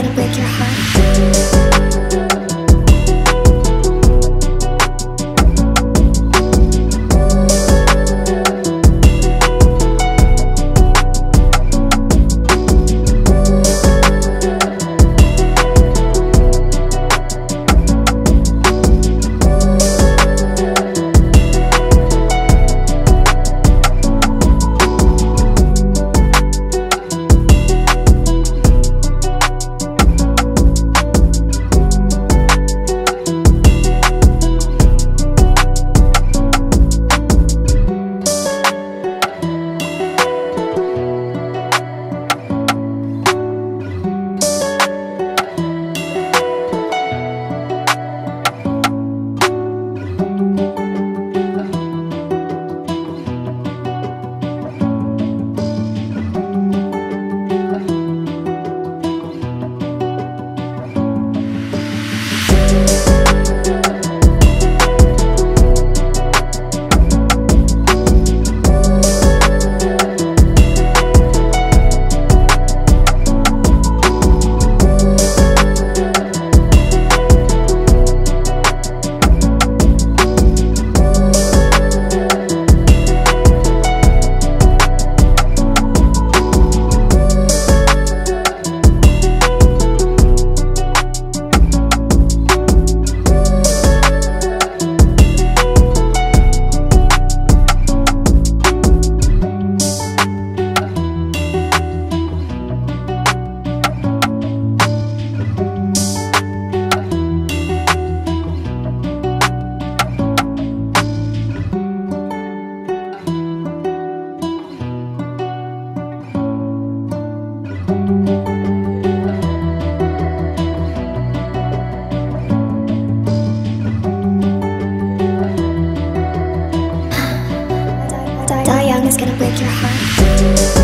gonna break your heart. DIEYOUNG is gonna break your heart.